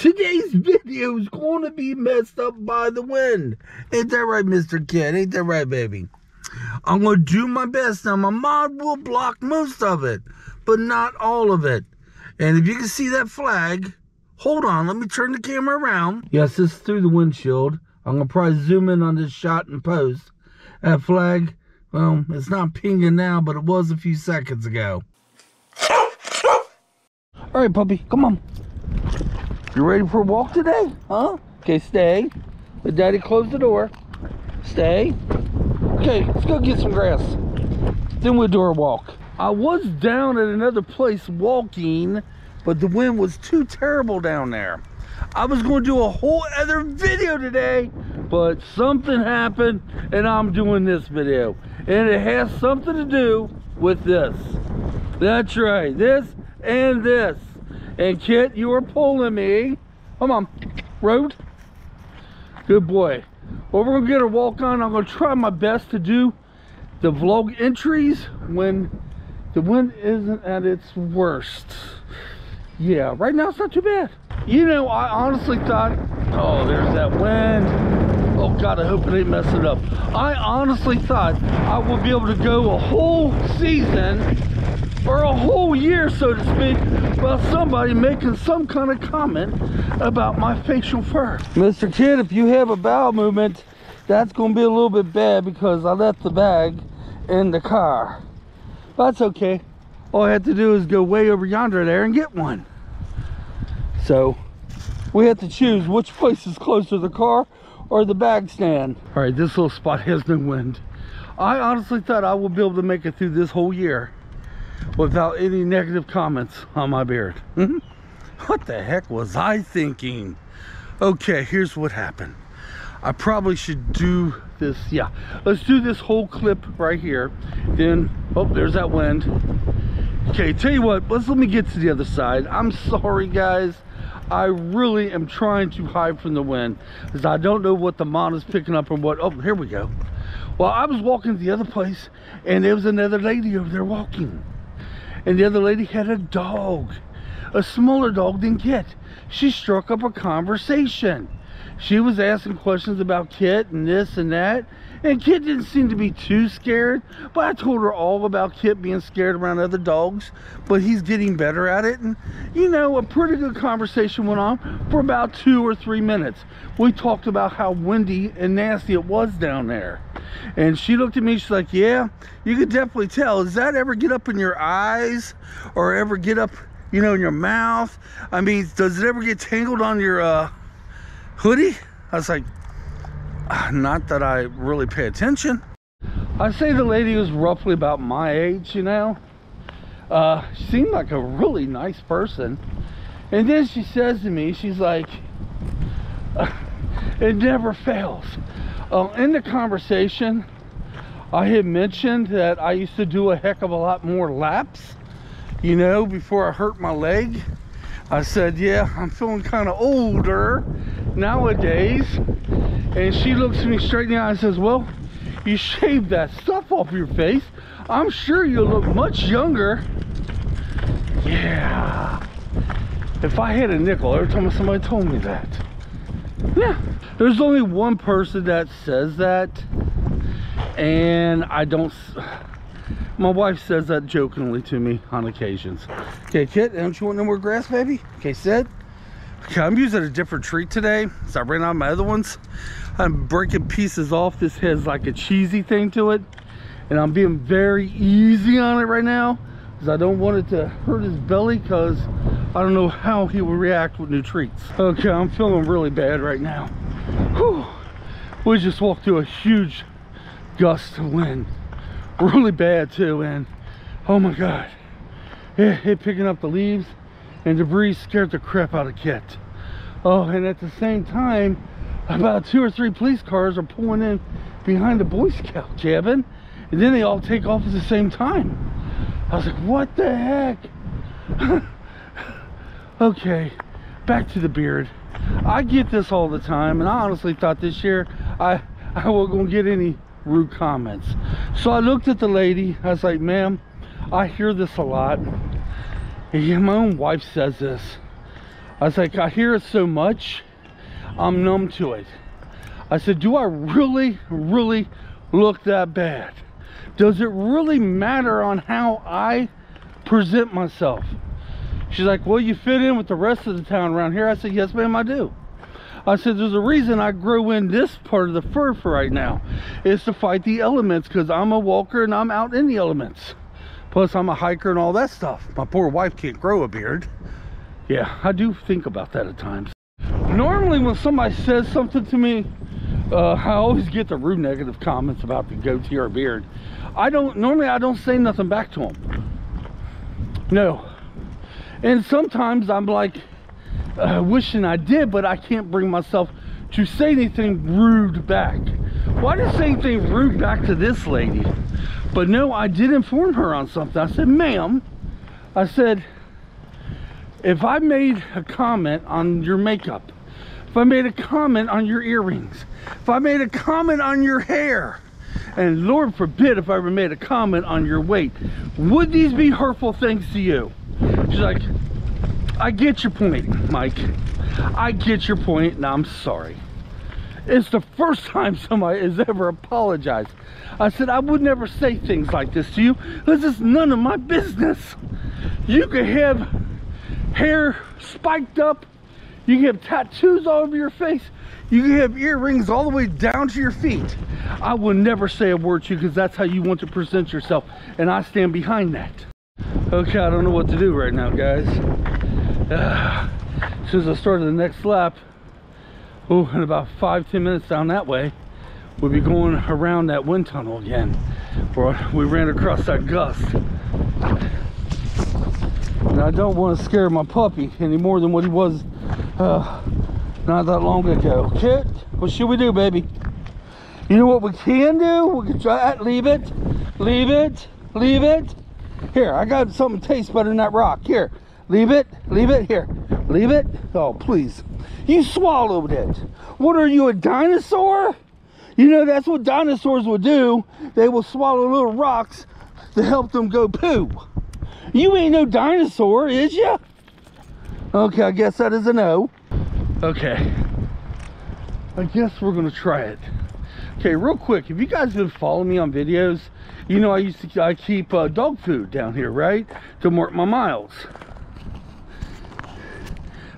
Today's video is going to be messed up by the wind. Ain't that right, Mr. Kid? Ain't that right, baby? I'm going to do my best. Now, my mod will block most of it, but not all of it. And if you can see that flag, hold on, let me turn the camera around. Yes, this is through the windshield. I'm going to probably zoom in on this shot and post. That flag, well, it's not pinging now, but it was a few seconds ago. All right, puppy, come on. You ready for a walk today, huh? Okay, stay. Let Daddy close the door. Stay. Okay, let's go get some grass. Then we'll do our walk. I was down at another place walking, but the wind was too terrible down there. I was going to do a whole other video today, but something happened, and I'm doing this video. And it has something to do with this. That's right, this and this. And Kit, you are pulling me. Come on, road. Good boy. Well, we're going to get a walk on. I'm going to try my best to do the vlog entries when the wind isn't at its worst. Yeah, right now it's not too bad. You know, I honestly thought, oh, there's that wind. Oh, God, I hope it ain't messing up. I honestly thought I would be able to go a whole season or a whole year, so to speak, about somebody making some kind of comment about my facial fur. Mr. Kid, if you have a bowel movement, that's going to be a little bit bad because I left the bag in the car. But that's okay. All I had to do is go way over yonder there and get one. So we have to choose which place is closer, the car or the bag stand. All right, this little spot has no wind. I honestly thought I would be able to make it through this whole year without any negative comments on my beard. What the heck was I thinking? Okay, here's what happened. I probably should do this. Yeah, let's do this whole clip right here. Then, oh, there's that wind. Okay, tell you what, let me get to the other side. I'm sorry, guys. I really am trying to hide from the wind because I don't know what the mod is picking up or what. Oh, here we go. Well, I was walking to the other place, and there was another lady over there walking. And the other lady had a dog, a smaller dog than Kit. She struck up a conversation. She was asking questions about Kit and this and that. And Kit didn't seem to be too scared. But I told her all about Kit being scared around other dogs. But he's getting better at it. And, you know, a pretty good conversation went on for about 2 or 3 minutes. We talked about how windy and nasty it was down there. And she looked at me, she's like, yeah, you could definitely tell. Does that ever get up in your eyes or ever get up, you know, in your mouth? I mean, does it ever get tangled on your hoodie? I was like, not that I really pay attention. I say the lady was roughly about my age, you know. She seemed like a really nice person. And then she says to me, she's like, it never fails. In the conversation, I had mentioned that I used to do a heck of a lot more laps, you know, before I hurt my leg. I said, yeah, I'm feeling kind of older nowadays. And she looks at me straight in the eye and says, well, you shaved that stuff off your face. I'm sure you'll look much younger. Yeah. If I had a nickel every time somebody told me that. Yeah. There's only one person that says that, and I don't. My wife says that jokingly to me on occasions. Okay, Kit, don't you want no more grass, baby? Okay, sit. Okay, I'm using a different treat today, so I ran out of my other ones. I'm breaking pieces off. This has like a cheesy thing to it, and I'm being very easy on it right now because I don't want it to hurt his belly because I don't know how he will react with new treats. Okay, I'm feeling really bad right now. Whew. We just walked through a huge gust of wind, really bad too, and oh my God, it picking up the leaves and debris scared the crap out of Kit. Oh, and at the same time, about 2 or 3 police cars are pulling in behind the Boy Scout cabin, and then they all take off at the same time. I was like, what the heck? Okay, back to the beard. I get this all the time, and I honestly thought this year I wasn't going to get any rude comments. So I looked at the lady. I was like, ma'am, I hear this a lot. And my own wife says this. I was like, I hear it so much, I'm numb to it. I said, do I really look that bad? Does it really matter on how I present myself? She's like, well, you fit in with the rest of the town around here. I said, yes, ma'am, I do. I said, there's a reason I grow in this part of the fur for right now. It's to fight the elements, because I'm a walker and I'm out in the elements. Plus, I'm a hiker and all that stuff. My poor wife can't grow a beard. Yeah, I do think about that at times. Normally, when somebody says something to me, I always get the rude negative comments about the goatee or beard. I don't say nothing back to them. No. And sometimes I'm like, wishing I did, but I can't bring myself to say anything rude back. Well, I didn't say anything rude back to this lady, but no, I did inform her on something. I said, ma'am, I said, if I made a comment on your makeup, if I made a comment on your earrings, if I made a comment on your hair, and Lord forbid if I ever made a comment on your weight, would these be hurtful things to you? She's like, I get your point, Mike. I get your point, and I'm sorry. It's the first time somebody has ever apologized. I said, I would never say things like this to you. This is none of my business. You can have hair spiked up. You can have tattoos all over your face. You can have earrings all the way down to your feet. I will never say a word to you because that's how you want to present yourself, and I stand behind that. Okay, I don't know what to do right now, guys. As soon as I started the next lap, oh, in about 5-10 minutes down that way, we'll be going around that wind tunnel again, where we ran across that gust. And I don't want to scare my puppy any more than what he was not that long ago. Kit, what should we do, baby? You know what we can do? We can try that. Leave it, leave it, leave it. Here, I got something that tastes better than that rock. Here. Leave it, here, leave it. Oh, please, you swallowed it. What are you, a dinosaur? You know, that's what dinosaurs will do. They will swallow little rocks to help them go poo. You ain't no dinosaur, is ya? Okay, I guess that is a no. Okay, I guess we're gonna try it. Okay, real quick, if you guys have been following me on videos, you know I keep dog food down here, right? To mark my miles.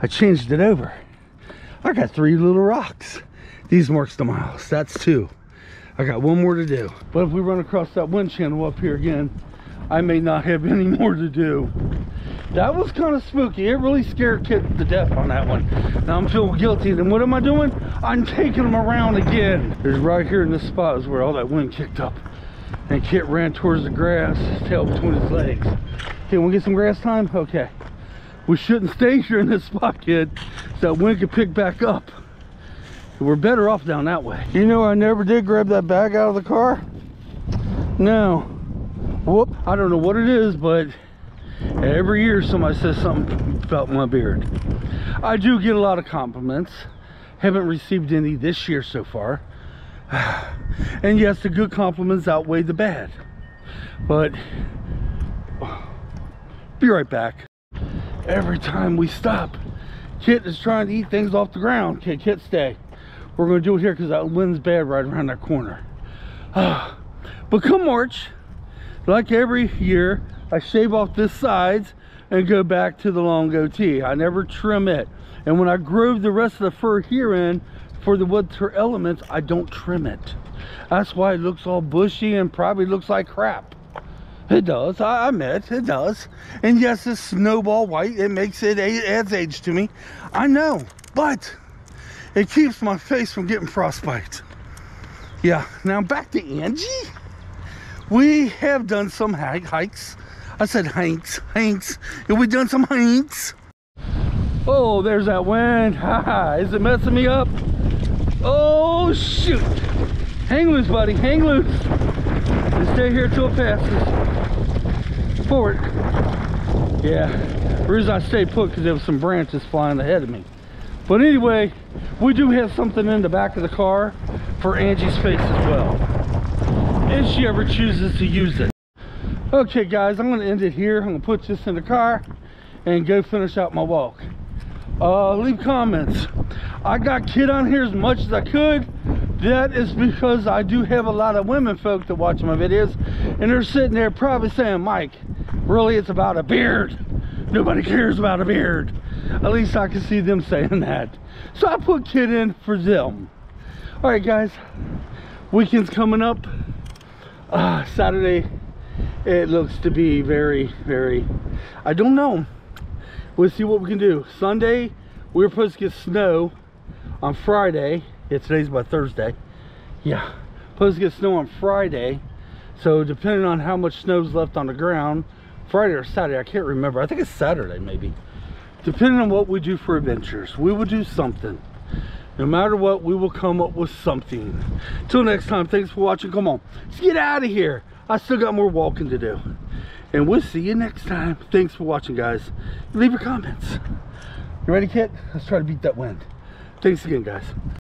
I changed it over. I got 3 little rocks. These marks the miles. That's 2. I got 1 more to do. But if we run across that wind channel up here again, I may not have any more to do. That was kind of spooky. It really scared Kit to death on that one. Now I'm feeling guilty. Then what am I doing? I'm taking them around again. There's right here in this spot is where all that wind kicked up. And Kit ran towards the grass, his tail between his legs. Okay, we'll get some grass time? Okay. We shouldn't stay here in this spot, kid, so that wind could pick back up. We're better off down that way. You know, I never did grab that bag out of the car. No. Whoop. I don't know what it is, but every year somebody says something about my beard. I do get a lot of compliments. Haven't received any this year so far. And yes, the good compliments outweigh the bad. But be right back. Every time we stop, Kit is trying to eat things off the ground. Okay, Kit, stay. We're going to do it here because that wind's bad right around that corner. But come March, like every year, I shave off the sides and go back to the long goatee. I never trim it. And when I grow the rest of the fur here in for the winter elements, I don't trim it. That's why it looks all bushy and probably looks like crap. It does, I admit, it does. And yes, this snowball white, it makes it, adds age to me. I know, but it keeps my face from getting frostbite. Yeah, now back to Angie. We have done some hikes. I said hanks. Have we done some hanks? Oh, there's that wind. Is it messing me up? Oh, shoot. Hang loose, buddy, hang loose. And stay here till it passes. Forward. Yeah, the reason I stayed put because there was some branches flying ahead of me. But anyway, we do have something in the back of the car for Angie's face as well, if she ever chooses to use it. Okay guys, I'm gonna end it here. I'm gonna put this in the car and go finish out my walk. leave comments. I got kid on here as much as I could. That is because I do have a lot of women folk that watch my videos, and they're sitting there probably saying, Mike, really it's about a beard. Nobody cares about a beard. At least I can see them saying that. So I put kid in for them. All right, guys, weekend's coming up. Saturday, it looks to be very, very, I don't know. We'll see what we can do. Sunday, we were supposed to get snow on Friday. Yeah, today's about Thursday. Yeah, supposed to get snow on Friday. So depending on how much snow's left on the ground, Friday or Saturday, I can't remember. I think it's Saturday maybe. Depending on what we do for adventures, we will do something. No matter what, we will come up with something. Till next time, thanks for watching. Come on, let's get out of here. I still got more walking to do. And we'll see you next time. Thanks for watching, guys. Leave your comments. You ready, kid? Let's try to beat that wind. Thanks again, guys.